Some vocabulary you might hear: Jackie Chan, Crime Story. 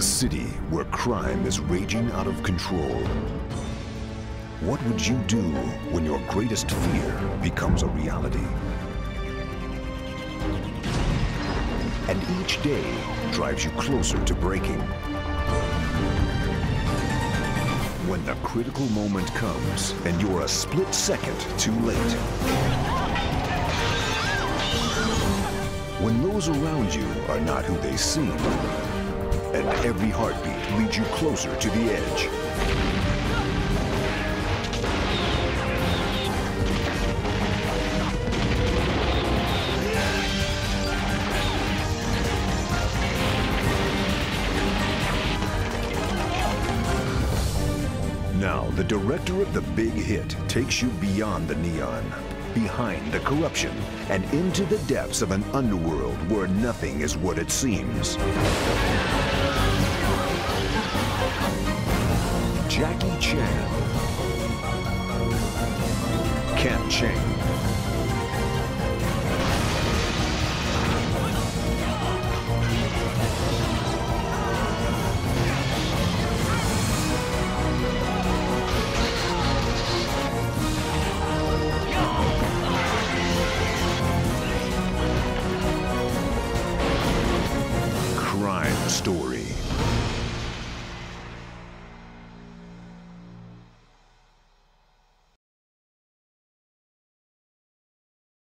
a city where crime is raging out of control. What would you do when your greatest fear becomes a reality? And each day drives you closer to breaking. When the critical moment comes and you're a split second too late. When those around you are not who they seem, and every heartbeat leads you closer to the edge. Now, the director of The Big Hit takes you beyond the neon, behind the corruption, and into the depths of an underworld where nothing is what it seems. Jackie Chan. Camp Chang. Story.